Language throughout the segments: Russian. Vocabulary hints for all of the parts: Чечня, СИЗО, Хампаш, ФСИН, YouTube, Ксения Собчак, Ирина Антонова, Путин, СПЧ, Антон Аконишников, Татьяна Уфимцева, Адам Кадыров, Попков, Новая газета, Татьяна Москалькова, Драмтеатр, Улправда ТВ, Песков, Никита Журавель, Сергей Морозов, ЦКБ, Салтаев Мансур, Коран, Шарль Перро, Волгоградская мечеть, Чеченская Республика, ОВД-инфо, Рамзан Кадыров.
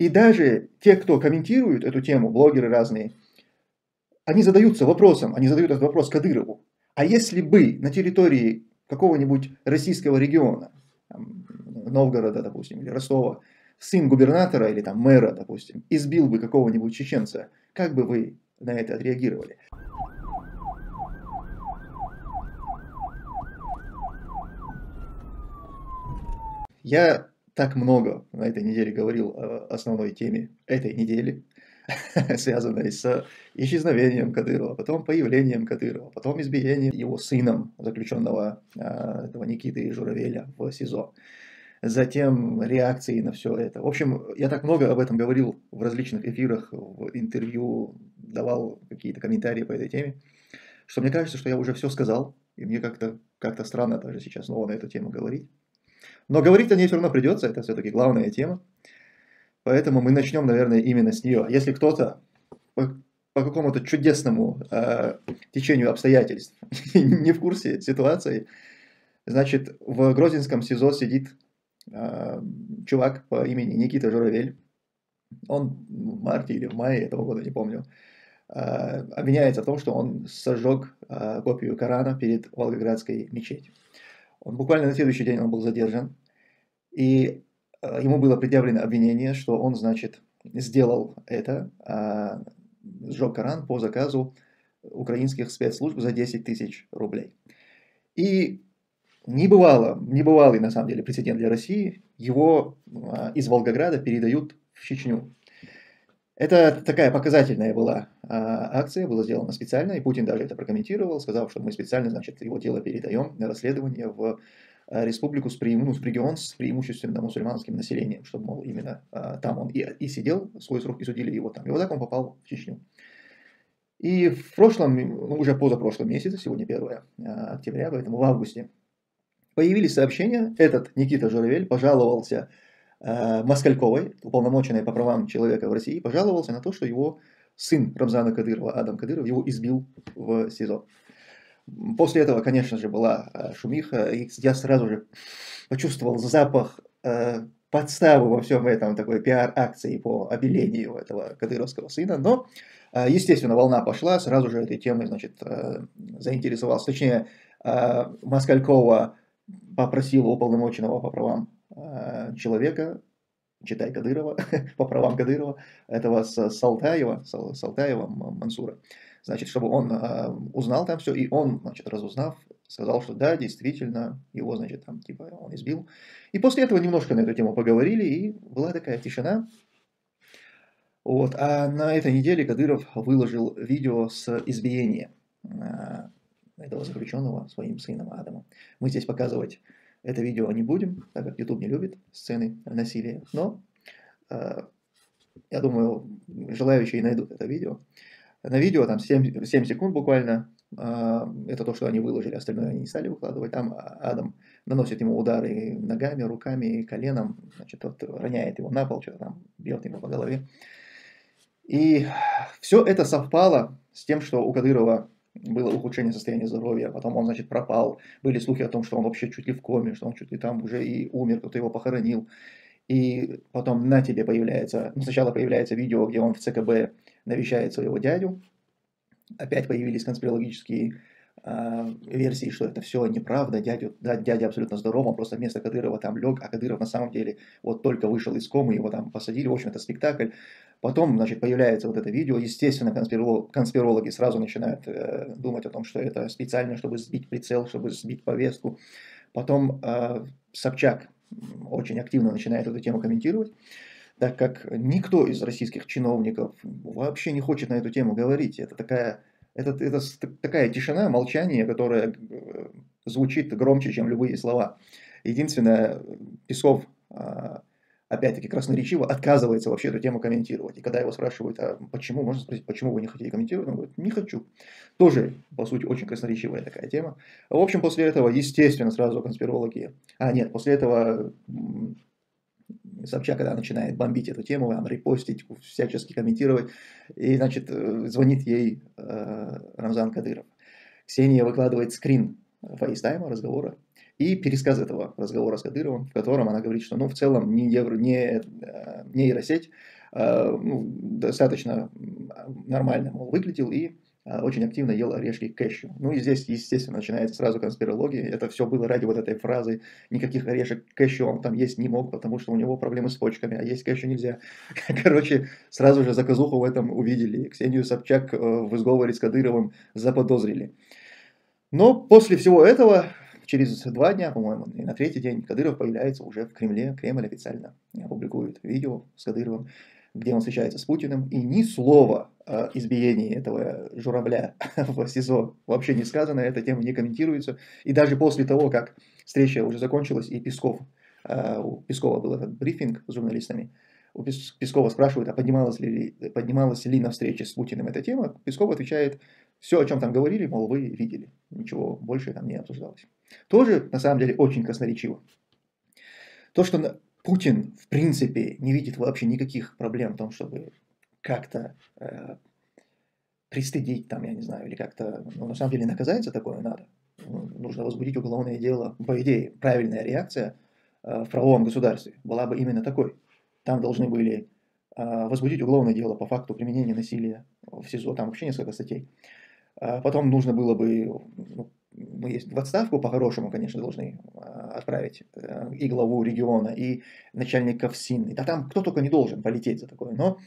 И даже те, кто комментируют эту тему, блогеры разные, они задаются вопросом, они задают этот вопрос Кадырову. А если бы на территории какого-нибудь российского региона, там, Новгорода, допустим, или Ростова, сын губернатора или там мэра, допустим, избил бы какого-нибудь чеченца, как бы вы на это отреагировали? Я так много на этой неделе говорил о основной теме этой недели, связанной с исчезновением Кадырова, потом появлением Кадырова, потом избиением его сыном, заключенного этого Никиты Журавеля в СИЗО, затем реакции на все это. В общем, я так много об этом говорил в различных эфирах, в интервью, давал какие-то комментарии по этой теме, что мне кажется, что я уже все сказал, и мне как-то странно даже сейчас снова на эту тему говорить. Но говорить о ней все равно придется, это все-таки главная тема. Поэтому мы начнем, наверное, именно с нее. Если кто-то по какому-то чудесному течению обстоятельств не в курсе ситуации, значит, в Грозинском СИЗО сидит чувак по имени Никита Журавель. Он в марте или в мае этого года, не помню, обвиняется в том, что он сожег копию Корана перед Волгоградской мечетью. Он буквально на следующий день он был задержан, и ему было предъявлено обвинение, что он, значит, сделал это, сжег Коран по заказу украинских спецслужб за 10 тысяч рублей. И небывалый, на самом деле, прецедент для России, его из Волгограда передают в Чечню. Это такая показательная была акция, была сделана специально, и Путин даже это прокомментировал, сказал, что мы специально, значит, его тело передаем на расследование в республику, регион с преимущественно мусульманским населением, чтобы, мол, именно там он и сидел, свой срок, и судили его там. И вот так он попал в Чечню. И в прошлом, ну, уже позапрошлом месяце, сегодня 1 октября, поэтому в августе, появились сообщения, этот Никита Журавель пожаловался Москальковой, уполномоченной по правам человека в России, пожаловался на то, что его сын Рамзана Кадырова, Адам Кадыров, его избил в СИЗО. После этого, конечно же, была шумиха, и я сразу же почувствовал запах подставы во всем этом, такой пиар-акции по обелению этого кадыровского сына, но, естественно, волна пошла, сразу же этой темой, значит, заинтересовался, точнее, Москалькова попросила уполномоченного по правам человека, читай Кадырова, по правам Кадырова, этого Салтаева Мансура, значит, чтобы он узнал там все, и он, значит, разузнав, сказал, что да, действительно, его, значит, там, типа, он избил. И после этого немножко на эту тему поговорили, и была такая тишина. Вот, а на этой неделе Кадыров выложил видео с избиением этого заключенного своим сыном Адамом. Мы здесь показывать это видео не будем, так как YouTube не любит сцены насилия, но я думаю, желающие найдут это видео. На видео там 7 секунд буквально, это то, что они выложили, остальное они не стали выкладывать. Там Адам наносит ему удары ногами, руками, коленом, значит, тот роняет его на пол, что-то там бьет ему по голове. И все это совпало с тем, что у Кадырова было ухудшение состояния здоровья, потом он, значит, пропал, были слухи о том, что он вообще чуть ли в коме, что он чуть ли там уже и умер, кто-то его похоронил. И потом на тебе появляется, ну, сначала появляется видео, где он в ЦКБ навещает своего дядю, опять появились конспирологические версии, что это все неправда, дядя абсолютно здоров, он просто вместо Кадырова там лег, а Кадыров на самом деле вот только вышел из комы, его там посадили, в общем, это спектакль. Потом, значит, появляется вот это видео, естественно, конспирологи сразу начинают думать о том, что это специально, чтобы сбить прицел, чтобы сбить повестку. Потом Собчак очень активно начинает эту тему комментировать, так как никто из российских чиновников вообще не хочет на эту тему говорить, это такая тишина, молчание, которое звучит громче, чем любые слова. Единственное, Песков, опять-таки, красноречиво отказывается вообще эту тему комментировать. И когда его спрашивают, а почему, можно спросить, почему вы не хотите комментировать, он говорит, не хочу. Тоже, по сути, очень красноречивая такая тема. В общем, после этого, естественно, сразу конспирологи... после этого Собчак, когда начинает бомбить эту тему, репостить, всячески комментировать, и, значит, звонит ей Рамзан Кадыров. Ксения выкладывает скрин фейстайма, разговора, И пересказ этого разговора с Кадыровым, в котором она говорит, что ну, в целом нейросеть достаточно нормально выглядел и очень активно ел орешки кэшу. Ну и здесь, естественно, начинается сразу конспирология. Это все было ради вот этой фразы. Никаких орешек кэшу он там есть не мог, потому что у него проблемы с почками, а есть кэшу нельзя. Короче, сразу же заказуху в этом увидели. Ксению Собчак в изговоре с Кадыровым заподозрили. Но после всего этого, через 2 дня, по-моему, и на 3-й день Кадыров появляется уже в Кремле. Кремль официально опубликует видео с Кадыровым, где он встречается с Путиным, и ни слова о избиении этого Журавля в СИЗО вообще не сказано, эта тема не комментируется. И даже после того, как встреча уже закончилась, и у Пескова был этот брифинг с журналистами, у Пескова спрашивают, а поднималась ли на встрече с Путиным эта тема, Песков отвечает: все, о чем там говорили, мол, вы видели, ничего больше там не обсуждалось. Тоже, на самом деле, очень красноречиво. То, что Путин, в принципе, не видит вообще никаких проблем в том, чтобы как-то пристыдить, там, я не знаю, или как-то, ну, на самом деле, наказать за такое надо. Нужно возбудить уголовное дело. По идее, правильная реакция в правовом государстве была бы именно такой. Там должны были возбудить уголовное дело по факту применения насилия в СИЗО, там вообще несколько статей. Потом нужно было бы, ну, в отставку по-хорошему, конечно, должны отправить и главу региона, и начальника ФСИН. Да там кто только не должен полететь за такое. Но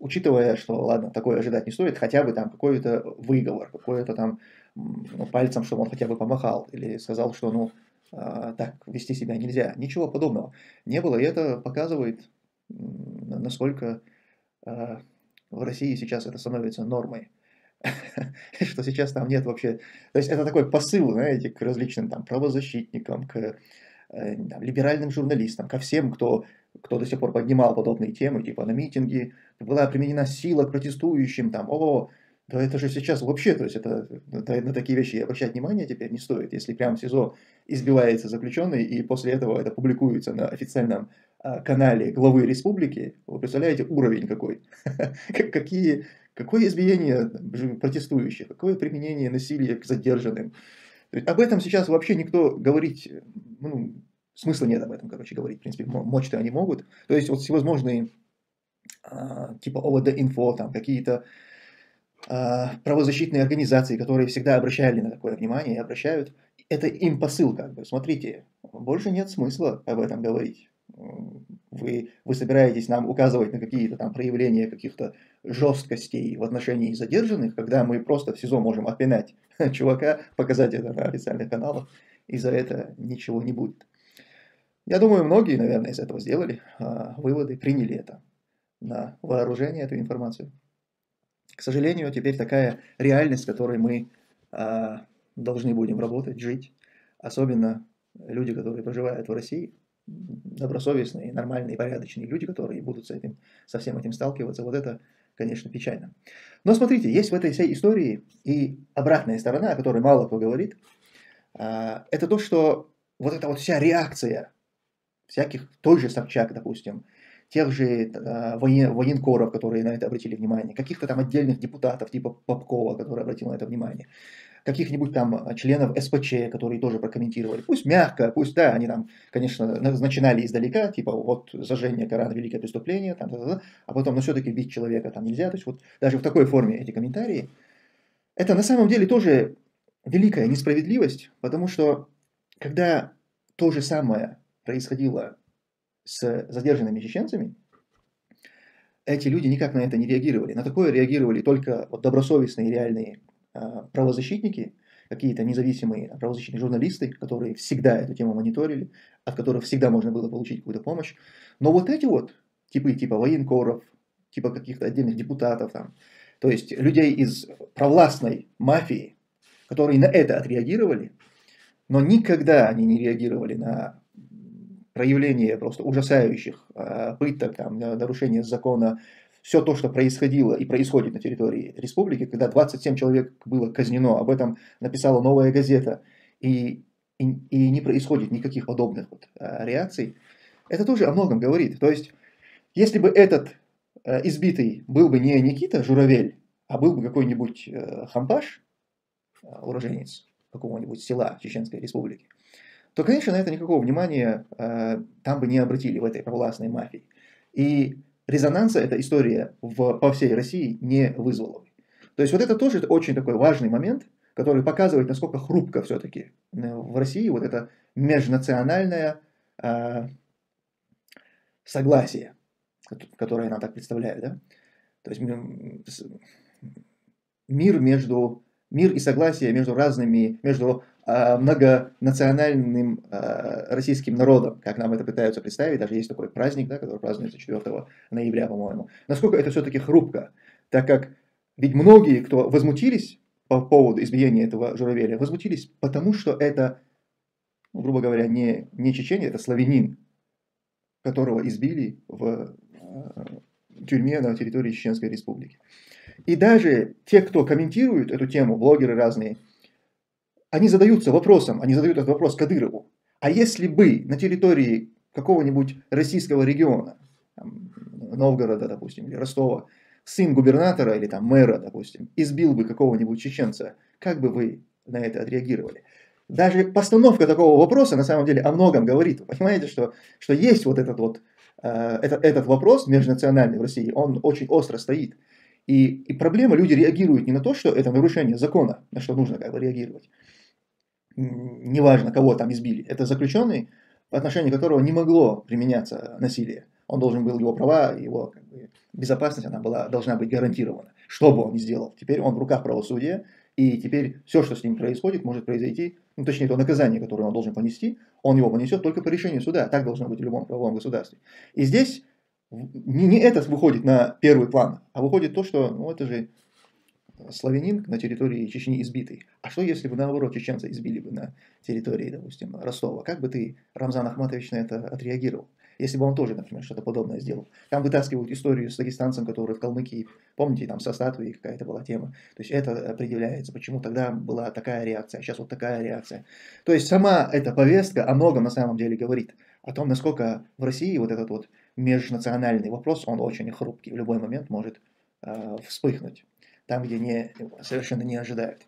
учитывая, что, ладно, такое ожидать не стоит, хотя бы там какой-то выговор, какой-то там, ну, пальцем, чтобы он хотя бы помахал, или сказал, что, ну, так вести себя нельзя. Ничего подобного не было, и это показывает, насколько в России сейчас это становится нормой. Что сейчас там нет вообще... То есть это такой посыл, знаете, к различным там правозащитникам, к там, либеральным журналистам, ко всем, кто до сих пор поднимал подобные темы, типа на митинги, была применена сила к протестующим, там, да это же сейчас вообще, то есть это, на такие вещи обращать внимание теперь не стоит. Если прям в СИЗО избивается заключенный, и после этого это публикуется на официальном канале главы республики, вы представляете, уровень какой? Какое избиение протестующих, какое применение насилия к задержанным. То есть об этом сейчас вообще никто говорить, ну, смысла нет об этом, короче, говорить. В принципе, мочь-то они могут. То есть вот всевозможные типа ОВД-инфо, там какие-то правозащитные организации, которые всегда обращали на такое внимание и обращают, это им посыл, как бы, смотрите, больше нет смысла об этом говорить. Вы собираетесь нам указывать на какие-то там проявления каких-то жесткостей в отношении задержанных, когда мы просто в СИЗО можем опинать чувака, показать это на официальных каналах, и за это ничего не будет. Я думаю, многие, наверное, из этого сделали выводы, приняли это на вооружение, эту информацию. К сожалению, теперь такая реальность, с которой мы должны будем работать, жить. Особенно люди, которые проживают в России, добросовестные, нормальные, порядочные люди, которые будут со всем этим сталкиваться. Вот это, конечно, печально. Но смотрите, есть в этой всей истории и обратная сторона, о которой мало кто говорит. Это то, что вот эта вот вся реакция всяких, той же Собчак, допустим, тех же военкоров, которые на это обратили внимание, каких-то там отдельных депутатов, типа Попкова, который обратил на это внимание, каких-нибудь там членов СПЧ, которые тоже прокомментировали. Пусть мягко, пусть, да, они там, конечно, начинали издалека, типа вот зажжение Корана — великое преступление, там, а потом, ну, все-таки бить человека там нельзя. То есть вот даже в такой форме эти комментарии. Это на самом деле тоже великая несправедливость, потому что когда то же самое происходило с задержанными чеченцами, эти люди никак на это не реагировали. На такое реагировали только вот добросовестные реальные правозащитники, какие-то независимые правозащитные журналисты, которые всегда эту тему мониторили, от которых всегда можно было получить какую-то помощь. Но вот эти вот типы, типа военкоров, типа каких-то отдельных депутатов, там, то есть людей из провластной мафии, которые на это отреагировали, но никогда они не реагировали на проявление просто ужасающих пыток, там, нарушения закона, все то, что происходило и происходит на территории республики, когда 27 человек было казнено, об этом написала «Новая газета», и не происходит никаких подобных вот реакций, это тоже о многом говорит. То есть, если бы этот избитый был бы не Никита Журавель, а был бы какой-нибудь хампаш, уроженец какого-нибудь села Чеченской Республики, то, конечно, на это никакого внимания там бы не обратили в этой провластной мафии. И резонанса эта история по всей России не вызвала. То есть вот это тоже очень такой важный момент, который показывает, насколько хрупко все-таки в России вот это межнациональное согласие, которое она так представляет. Да? То есть мир и согласие между многонациональным российским народом, как нам это пытаются представить, даже есть такой праздник, да, который празднуется 4 ноября, по-моему. Насколько это все-таки хрупко, так как ведь многие, кто возмутились по поводу избиения этого Журавеля, возмутились потому, что это, ну, грубо говоря, не чеченец, это славянин, которого избили в тюрьме на территории Чеченской Республики. И даже те, кто комментируют эту тему, блогеры разные, они задаются вопросом, они задают этот вопрос Кадырову. А если бы на территории какого-нибудь российского региона, там, Новгорода, допустим, или Ростова, сын губернатора или там мэра, допустим, избил бы какого-нибудь чеченца, как бы вы на это отреагировали? Даже постановка такого вопроса на самом деле о многом говорит. Вы понимаете, что есть вот этот вопрос межнациональный в России, он очень остро стоит. И проблема, люди реагируют не на то, что это нарушение закона, на что нужно как бы реагировать. Неважно, кого там избили. Это заключенный, в отношении которого не могло применяться насилие. Он должен был, его права, его как бы безопасность, она должна быть гарантирована. Что бы он ни сделал, теперь он в руках правосудия, и теперь все, что с ним происходит, может произойти, ну, точнее, то наказание, которое он должен понести, он его понесет только по решению суда. Так должно быть в любом правовом государстве. И здесь не это выходит на первый план, а выходит то, что, ну, это же славянин на территории Чечни избитый. А что, если бы, наоборот, чеченца избили бы на территории, допустим, Ростова? Как бы ты, Рамзан Ахматович, на это отреагировал? Если бы он тоже, например, что-то подобное сделал. Там вытаскивают историю с дагестанцем, который в Калмыкии, помните, там со статуей какая-то была тема. То есть это предъявляется, почему тогда была такая реакция, а сейчас вот такая реакция. То есть сама эта повестка о многом на самом деле говорит. О том, насколько в России вот этот вот межнациональный вопрос, он очень хрупкий, в любой момент может вспыхнуть, там, где совершенно не ожидают.